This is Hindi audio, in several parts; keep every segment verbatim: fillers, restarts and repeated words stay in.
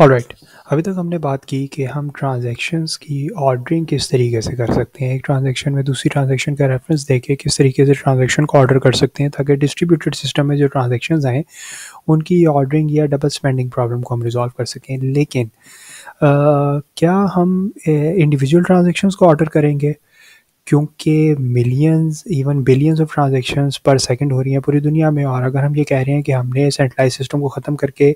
ऑलराइट, अभी तक हमने बात की कि हम ट्रांजैक्शंस की ऑर्डरिंग किस तरीके से कर सकते हैं, एक ट्रांजैक्शन में दूसरी ट्रांजैक्शन का रेफरेंस देके किस तरीके से ट्रांजैक्शन को ऑर्डर कर सकते हैं ताकि डिस्ट्रीब्यूटेड सिस्टम में जो ट्रांजैक्शंस आएँ उनकी ऑर्डरिंग या डबल स्पेंडिंग प्रॉब्लम को हम रिजॉल्व कर सकें। लेकिन आ, क्या हम इंडिविजुअल ट्रांजैक्शंस को ऑर्डर करेंगे, क्योंकि millions even billions of transactions per second हो रही हैं पूरी दुनिया में, और अगर हम ये कह रहे हैं कि हमने सेंट्रलाइज सिस्टम को ख़त्म करके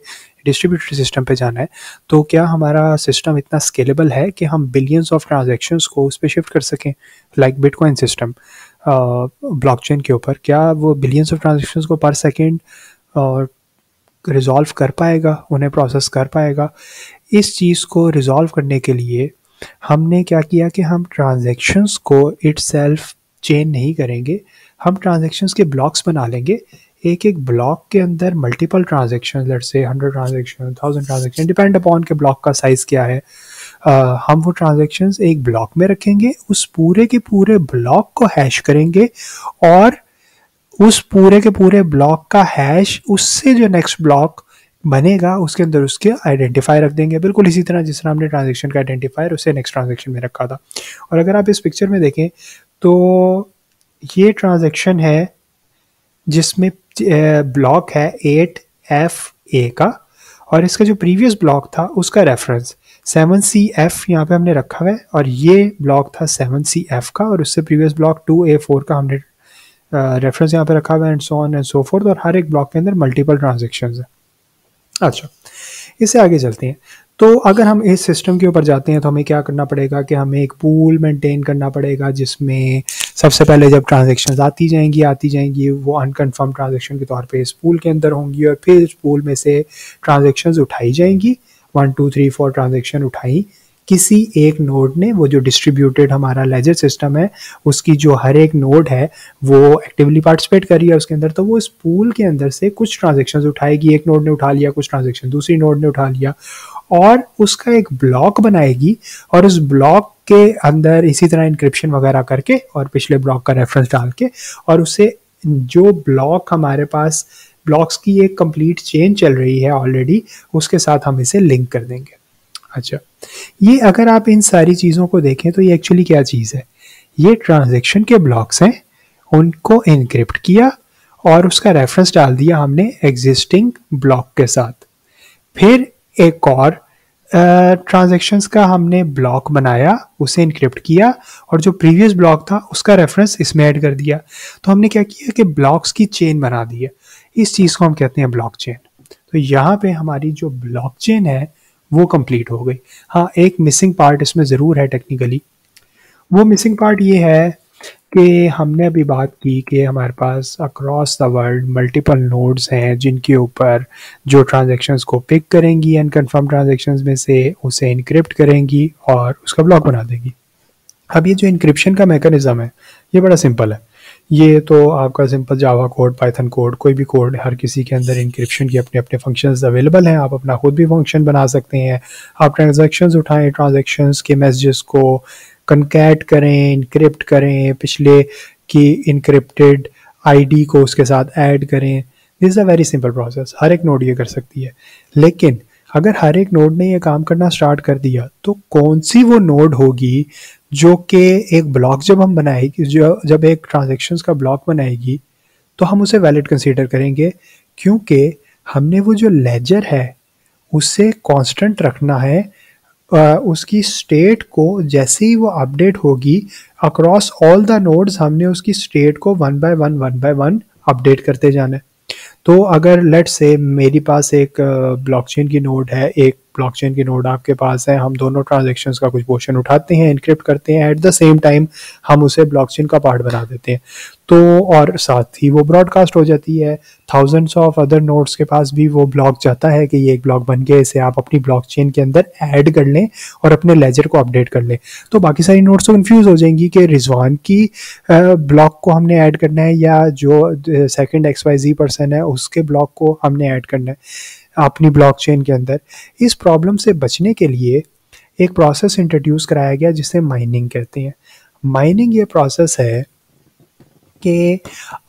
डिस्ट्रीब्यूटेड सिस्टम पे जाना है, तो क्या हमारा सिस्टम इतना स्केलेबल है कि हम बिलियंस ऑफ ट्रांजैक्शंस को उस पर शिफ्ट कर सकें, लाइक बिटकॉइन सिस्टम ब्लॉकचेन के ऊपर? क्या वो बिलियंस ऑफ ट्रांजैक्शंस को पर सेकेंड और रिज़ॉल्व कर पाएगा, उन्हें प्रोसेस कर पाएगा? इस चीज़ को रिज़ॉल्व करने के लिए हमने क्या किया कि हम ट्रांजैक्शंस को इटसेल्फ चेन नहीं करेंगे, हम ट्रांजैक्शंस के ब्लॉक्स बना लेंगे। एक एक ब्लॉक के अंदर multiple transactions, let's say hundred transaction, thousand transaction, depend upon के ब्लॉक का साइज़ क्या है, आ, हम वो ट्रांजैक्शंस एक ब्लॉक में रखेंगे, उस पूरे के पूरे ब्लॉक को हैश करेंगे और उस पूरे के पूरे ब्लॉक का हैश उससे जो नेक्स्ट ब्लॉक बनेगा उसके अंदर उसके आइडेंटिफाई रख देंगे, बिल्कुल इसी तरह जिस तरह हमने ट्रांजैक्शन का आइडेंटिफायर उसे नेक्स्ट ट्रांजैक्शन में रखा था। और अगर आप इस पिक्चर में देखें तो ये ट्रांजैक्शन है जिसमें ब्लॉक है एट एफ ए का, और इसका जो प्रीवियस ब्लॉक था उसका रेफरेंस सेवन सी एफ यहाँ पर हमने रखा है, और ये ब्लॉक था सेवन सी एफ का और उससे previous block two A four का हमने रेफरेंस uh, यहाँ पर रखा हुआ है, and so on and so forth, और हर एक ब्लॉक के अंदर मल्टीपल ट्रांजेक्शन है। अच्छा, इससे आगे चलते हैं। तो अगर हम इस सिस्टम के ऊपर जाते हैं तो हमें क्या करना पड़ेगा कि हमें एक पूल मेंटेन करना पड़ेगा, जिसमें सबसे पहले जब ट्रांजैक्शंस आती जाएंगी आती जाएंगी वो अनकन्फर्म ट्रांजैक्शन के तौर पे इस पूल के अंदर होंगी, और फिर इस पूल में से ट्रांजैक्शंस उठाई जाएंगी, one two three four transaction उठाई किसी एक नोड ने, वो जो डिस्ट्रीब्यूटेड हमारा लेजर सिस्टम है उसकी जो हर एक नोड है वो एक्टिवली पार्टिसिपेट कर रही है उसके अंदर, तो वो इस पूल के अंदर से कुछ ट्रांजैक्शंस उठाएगी, एक नोड ने उठा लिया, कुछ ट्रांजैक्शन दूसरी नोड ने उठा लिया, और उसका एक ब्लॉक बनाएगी और उस ब्लॉक के अंदर इसी तरह इंक्रिप्शन वगैरह करके और पिछले ब्लॉक का रेफरेंस डाल के, और उससे जो ब्लॉक हमारे पास ब्लॉक्स की एक कंप्लीट चेन चल रही है ऑलरेडी उसके साथ हम इसे लिंक कर देंगे। अच्छा, ये अगर आप इन सारी चीज़ों को देखें तो ये एक्चुअली क्या चीज़ है, ये ट्रांजैक्शन के ब्लॉक्स हैं, उनको इनक्रिप्ट किया और उसका रेफरेंस डाल दिया हमने एग्जिस्टिंग ब्लॉक के साथ, फिर एक और ट्रांजैक्शंस का हमने ब्लॉक बनाया, उसे इनक्रिप्ट किया और जो प्रीवियस ब्लॉक था उसका रेफरेंस इसमें ऐड कर दिया। तो हमने क्या किया कि ब्लॉक्स की चेन बना दी है, इस चीज़ को हम कहते हैं ब्लॉकचेन। तो यहाँ पे हमारी जो ब्लॉकचेन है वो कंप्लीट हो गई। हाँ, एक मिसिंग पार्ट इसमें ज़रूर है टेक्निकली, वो मिसिंग पार्ट ये है कि हमने अभी बात की कि हमारे पास across the world multiple nodes हैं जिनके ऊपर जो ट्रांजैक्शंस को पिक करेंगी अनकन्फर्म ट्रांजैक्शंस में से, उसे इनक्रिप्ट करेंगी और उसका ब्लॉक बना देंगी। अब ये जो इनक्रिप्शन का मैकेनिज़्म है ये बड़ा सिंपल है, ये तो आपका simple Java code, Python code, कोई भी कोड, हर किसी के अंदर इंक्रिप्शन के अपने अपने फंक्शंस अवेलेबल हैं। आप अपना खुद भी फंक्शन बना सकते हैं, आप ट्रांजैक्शंस उठाएं, ट्रांजैक्शंस के मैसेजेस को कनकैट करें, इनक्रिप्ट करें, पिछले की इनक्रिप्टेड आईडी को उसके साथ ऐड करें। This is a very simple process, हर एक नोड ये कर सकती है। लेकिन अगर हर एक नोड ने ये काम करना स्टार्ट कर दिया तो कौन सी वो नोड होगी जो कि एक ब्लॉक जब हम बनाएगी, जो जब एक ट्रांजैक्शंस का ब्लॉक बनाएगी तो हम उसे वैलिड कंसीडर करेंगे, क्योंकि हमने वो जो लेजर है उसे कांस्टेंट रखना है, उसकी स्टेट को जैसे ही वो अपडेट होगी अक्रॉस ऑल द नोड्स हमने उसकी स्टेट को one by one one by one update करते जाना है। तो अगर लेट्स से मेरे पास एक ब्लॉकचेन की नोड है, एक ब्लॉकचेन की नोड आपके पास है, हम दोनों ट्रांजैक्शंस का कुछ पोर्शन उठाते हैं, इनक्रिप्ट करते हैं, एट द सेम टाइम हम उसे ब्लॉकचेन का पार्ट बना देते हैं, तो और साथ ही वो ब्रॉडकास्ट हो जाती है, थाउजेंड्स ऑफ अदर नोड्स के पास भी वो ब्लॉक जाता है कि ये एक ब्लॉक बन गया, इसे आप अपनी ब्लॉकचेन के अंदर ऐड कर लें और अपने लेजर को अपडेट कर लें। तो बाकी सारी नोड्स तो कन्फ्यूज़ हो जाएंगी कि रिजवान की ब्लॉक को हमने ऐड करना है या जो second X Y Z person है उसके ब्लॉक को हमने ऐड करना है अपनी ब्लॉकचेन के अंदर। इस प्रॉब्लम से बचने के लिए एक प्रोसेस इंट्रोड्यूस कराया गया जिसे माइनिंग कहते हैं। माइनिंग ये प्रोसेस है कि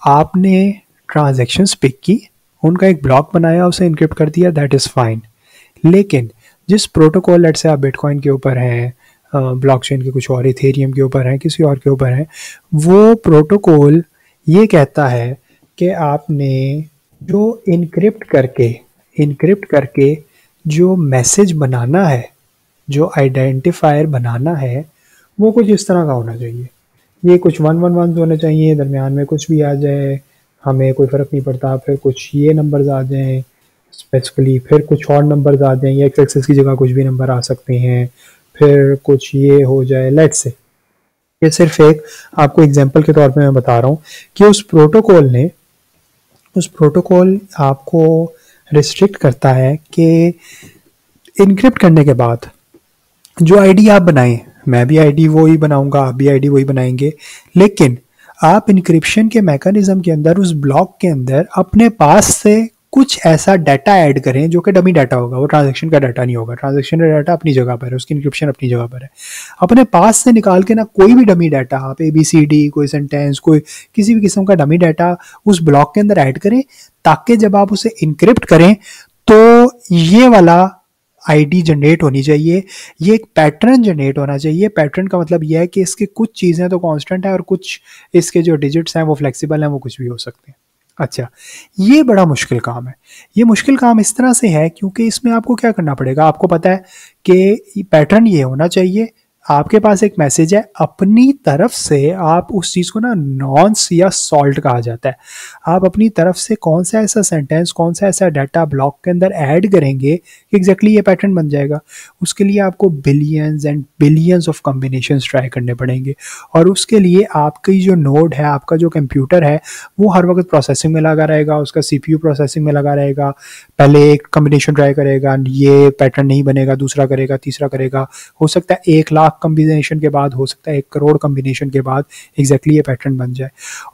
आपने ट्रांजैक्शंस पिक की, उनका एक ब्लॉक बनाया, उसे इनक्रिप्ट कर दिया, दैट इज़ फाइन। लेकिन जिस प्रोटोकॉल लेट से आप बिटकॉइन के ऊपर है, ब्लॉकचेन के कुछ और, इथेरियम के ऊपर है, किसी और के ऊपर है, वो प्रोटोकॉल ये कहता है कि आपने जो इनक्रिप्ट करके इनक्रिप्ट करके जो मैसेज बनाना है, जो आइडेंटिफायर बनाना है, वो कुछ इस तरह का होना चाहिए। ये कुछ वन वन वन होने चाहिए, दरमियान में कुछ भी आ जाए हमें कोई फ़र्क नहीं पड़ता, फिर कुछ ये नंबर्स आ जाएँ स्पेसिफिकली, फिर कुछ और नंबर्स आ जाएँ, एक्स एक्सिस की जगह कुछ भी नंबर आ सकते हैं, फिर कुछ ये हो जाए लेट्स से। ये सिर्फ एक आपको एग्जांपल के तौर पे मैं बता रहा हूँ कि उस प्रोटोकॉल ने उस प्रोटोकॉल आपको रिस्ट्रिक्ट करता है कि इनक्रिप्ट करने के बाद जो आईडी आप बनाएं, मैं भी आईडी वही बनाऊंगा, आप भी आईडी वही बनाएंगे, लेकिन आप इनक्रिप्शन के मैकेनिज्म के अंदर, उस ब्लॉक के अंदर अपने पास से कुछ ऐसा डाटा ऐड करें जो कि डमी डाटा होगा, वो ट्रांजैक्शन का डाटा नहीं होगा। ट्रांजैक्शन का डाटा अपनी जगह पर है, उसकी इंक्रिप्शन अपनी जगह पर है। अपने पास से निकाल के ना कोई भी डमी डाटा, आप ए बी सी डी, कोई सेंटेंस, कोई किसी भी किस्म का डमी डाटा उस ब्लॉक के अंदर ऐड करें, ताकि जब आप उसे इंक्रिप्ट करें तो ये वाला आईडी जनरेट होनी चाहिए, ये एक पैटर्न जनरेट होना चाहिए। पैटर्न का मतलब यह है कि इसके कुछ चीज़ें तो कॉन्स्टेंट हैं और कुछ इसके जो डिजिट्स हैं वो फ्लेक्सिबल हैं, वो कुछ भी हो सकते हैं। अच्छा, ये बड़ा मुश्किल काम है। ये मुश्किल काम इस तरह से है क्योंकि इसमें आपको क्या करना पड़ेगा, आपको पता है कि पैटर्न ये होना चाहिए, आपके पास एक मैसेज है, अपनी तरफ से आप उस चीज़ को ना नॉन्स या सॉल्ट कहा जाता है, आप अपनी तरफ से कौन सा ऐसा सेंटेंस, कौन सा ऐसा डाटा ब्लॉक के अंदर ऐड करेंगे कि एग्जैक्टली ये पैटर्न बन जाएगा। उसके लिए आपको billions and billions of combinations try करने पड़ेंगे और उसके लिए आपकी जो नोड है, आपका जो कंप्यूटर है, वो हर वक्त प्रोसेसिंग में लगा रहेगा, उसका सी पी यू प्रोसेसिंग में लगा रहेगा। पहले एक कम्बिनेशन ट्राई करेगा, ये पैटर्न नहीं बनेगा, दूसरा करेगा, तीसरा करेगा, हो सकता है एक लाख कॉम्बिनेशन के बाद, हो सकता है एक करोड़ कॉम्बिनेशन के बाद एग्जैक्टली ये पैटर्न बन जाए।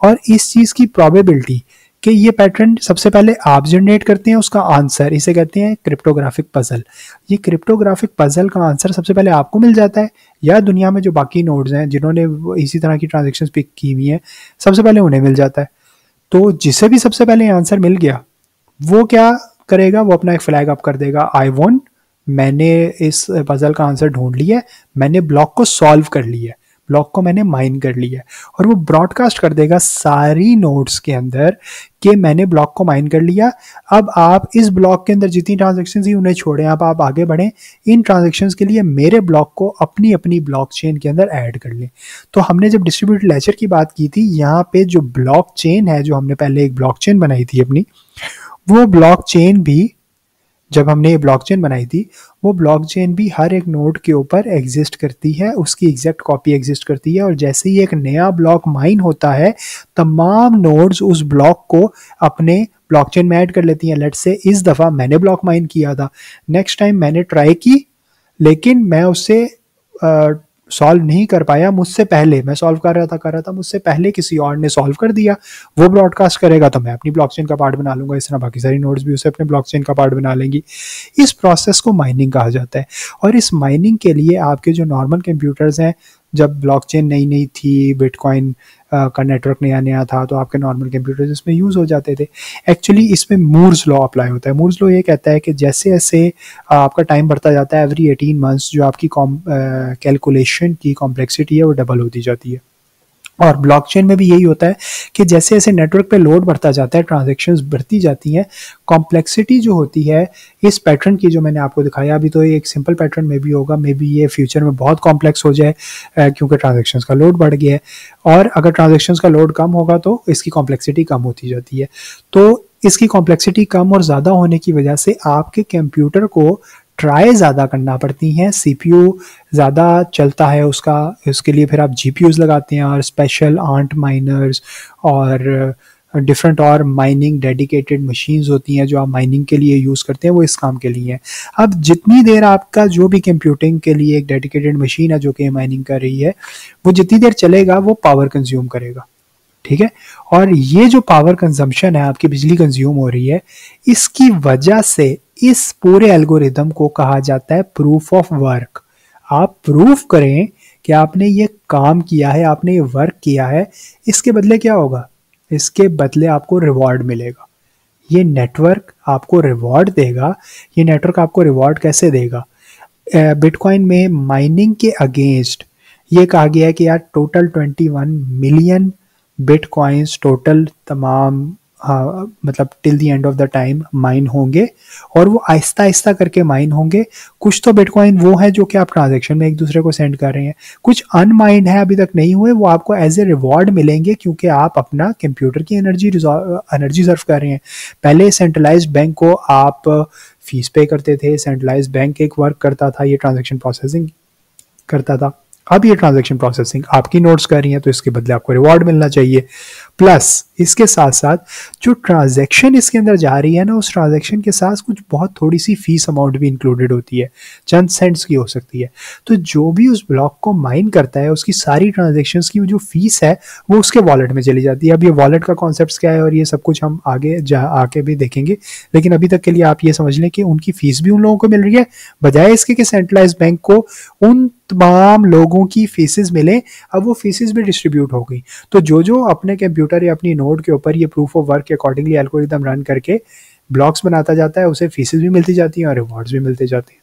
और इस चीज़ की प्रोबेबिलिटी कि ये पैटर्न सबसे पहले आप जनरेट करते हैं, उसका आंसर, इसे कहते हैं क्रिप्टोग्राफिक पजल। ये क्रिप्टोग्राफिक पजल का आंसर सबसे पहले आपको मिल जाता है, या दुनिया में जो बाकी नोड्स हैं जिन्होंने इसी तरह की ट्रांजेक्शन्स पिक की हुई हैं, सबसे पहले उन्हें मिल जाता है। तो जिसे भी सबसे पहले आंसर मिल गया, वो क्या करेगा, वो अपना एक फ्लैग अप कर देगा, आई वॉन्ट, मैंने इस पजल का आंसर ढूंढ लिया है, मैंने ब्लॉक को सॉल्व कर लिया है, ब्लॉक को मैंने माइन कर लिया है, और वो ब्रॉडकास्ट कर देगा सारी नोड्स के अंदर कि मैंने ब्लॉक को माइन कर लिया। अब आप इस ब्लॉक के अंदर जितनी ट्रांजेक्शन्स ही उन्हें छोड़ें, अब आप आगे बढ़ें, इन ट्रांजेक्शन्स के लिए मेरे ब्लॉक को अपनी अपनी ब्लॉकचेन के अंदर ऐड कर लें। तो हमने जब डिस्ट्रीब्यूटेड लेजर की बात की थी, यहाँ पे जो ब्लॉकचेन है, जो हमने पहले एक ब्लॉकचेन बनाई थी अपनी, वो ब्लॉकचेन भी, जब हमने ये ब्लॉकचेन बनाई थी, वो ब्लॉकचेन भी हर एक नोड के ऊपर एग्जिस्ट करती है, उसकी एग्जैक्ट कॉपी एग्जिस्ट करती है, और जैसे ही एक नया ब्लॉक माइन होता है, तमाम नोड्स उस ब्लॉक को अपने ब्लॉकचेन में ऐड कर लेती हैं। लेट्स से इस दफ़ा मैंने ब्लॉक माइन किया था, नेक्स्ट टाइम मैंने ट्राई की, लेकिन मैं उससे आ, सॉल्व नहीं कर पाया, मुझसे पहले मैं सॉल्व कर रहा था कर रहा था मुझसे पहले किसी और ने सॉल्व कर दिया, वो ब्रॉडकास्ट करेगा, तो मैं अपनी ब्लॉकचेन का पार्ट बना लूँगा। इस तरह बाकी सारी नोड्स भी उसे अपने ब्लॉकचेन का पार्ट बना लेंगी। इस प्रोसेस को माइनिंग कहा जाता है, और इस माइनिंग के लिए आपके जो नॉर्मल कंप्यूटर्स हैं, जब ब्लॉकचेन नई नई थी, बिटकॉइन का नेटवर्क नया नया था, तो आपके नॉर्मल कंप्यूटर्स इसमें यूज़ हो जाते थे। एक्चुअली इसमें मूर्स लॉ अप्लाई होता है। मूर्स लॉ ये कहता है कि जैसे जैसे आपका टाइम बढ़ता जाता है, एवरी एटीन मंथ्स जो आपकी कैलकुलेशन की कॉम्प्लेक्सिटी है वो डबल होती जाती है। और ब्लॉकचेन में भी यही होता है कि जैसे जैसे नेटवर्क पे लोड बढ़ता जाता है, ट्रांजैक्शंस बढ़ती जाती हैं, कॉम्प्लेक्सिटी जो होती है इस पैटर्न की, जो मैंने आपको दिखाया अभी, तो ये एक सिंपल पैटर्न में भी होगा, मे बी ये फ्यूचर में बहुत कॉम्प्लेक्स हो जाए क्योंकि ट्रांजैक्शंस का लोड बढ़ गया है। और अगर ट्रांजैक्शंस का लोड कम होगा तो इसकी कॉम्प्लेक्सिटी कम होती जाती है। तो इसकी कॉम्प्लेक्सिटी कम और ज़्यादा होने की वजह से आपके कंप्यूटर को ट्राई ज़्यादा करना पड़ती हैं, सीपीयू ज़्यादा चलता है उसका, उसके लिए फिर आप जीपीयूज़ लगाते हैं, और स्पेशल आंट माइनर्स और डिफरेंट और माइनिंग डेडिकेटेड मशीन्स होती हैं जो आप माइनिंग के लिए यूज़ करते हैं, वो इस काम के लिए हैं। अब जितनी देर आपका जो भी कंप्यूटिंग के लिए एक डेडिकेटेड मशीन है जो कि माइनिंग कर रही है, वो जितनी देर चलेगा वो पावर कंज्यूम करेगा, ठीक है। और ये जो पावर कंजम्पशन है, आपकी बिजली कंज्यूम हो रही है, इसकी वजह से इस पूरे एल्गोरिदम को कहा जाता है प्रूफ ऑफ वर्क। आप प्रूफ करें कि आपने ये काम किया है, आपने ये वर्क किया है, इसके बदले क्या होगा, इसके बदले आपको रिवॉर्ड मिलेगा। ये नेटवर्क आपको रिवॉर्ड देगा। ये नेटवर्क आपको रिवॉर्ड कैसे देगा? बिटकॉइन में माइनिंग के अगेंस्ट ये कहा गया है कि यार टोटल इक्कीस मिलियन बिटकॉइंस टोटल तमाम आ, मतलब till the end of the time mine होंगे और वो आहिस्ता आहिस्ता करके माइन होंगे। कुछ तो बिटकॉइन वो है जो कि आप ट्रांजैक्शन में एक दूसरे को सेंड कर रहे हैं, कुछ अनमाइंड है अभी तक नहीं हुए, वो आपको एज ए रिवॉर्ड मिलेंगे क्योंकि आप अपना कंप्यूटर की एनर्जी एनर्जी सर्व कर रहे हैं। पहले सेंट्रलाइज्ड बैंक को आप फीस पे करते थे, सेंट्रलाइज्ड बैंक एक वर्क करता था, ये ट्रांजेक्शन प्रोसेसिंग करता था। अब ये ट्रांजैक्शन प्रोसेसिंग आपकी नोट्स कर रही है तो इसके बदले आपको रिवॉर्ड मिलना चाहिए। प्लस इसके साथ साथ जो ट्रांजैक्शन इसके अंदर जा रही है ना, उस ट्रांजैक्शन के साथ कुछ बहुत थोड़ी सी फीस अमाउंट भी इंक्लूडेड होती है, चंद सेंट्स की हो सकती है। तो जो भी उस ब्लॉक को माइन करता है उसकी सारी ट्रांजेक्शन्स की जो फीस है वो उसके वॉलेट में चली जाती है। अब ये वॉलेट का कॉन्सेप्ट क्या है और ये सब कुछ हम आगे जा आके भी देखेंगे, लेकिन अभी तक के लिए आप ये समझ लें कि उनकी फीस भी उन लोगों को मिल रही है बजाय इसके कि सेंट्रलाइज बैंक को उन तमाम लोगों की फीसेज मिलें। अब वो फीसेज भी डिस्ट्रीब्यूट हो गई, तो जो जो अपने कंप्यूटर या अपनी नोड के ऊपर ये प्रूफ ऑफ वर्क के अकॉर्डिंगली एल्गोरिथम रन करके ब्लॉक्स बनाता जाता है उसे फीसेज भी मिलती जाती हैं और रिवॉर्ड्स भी मिलते जाते हैं।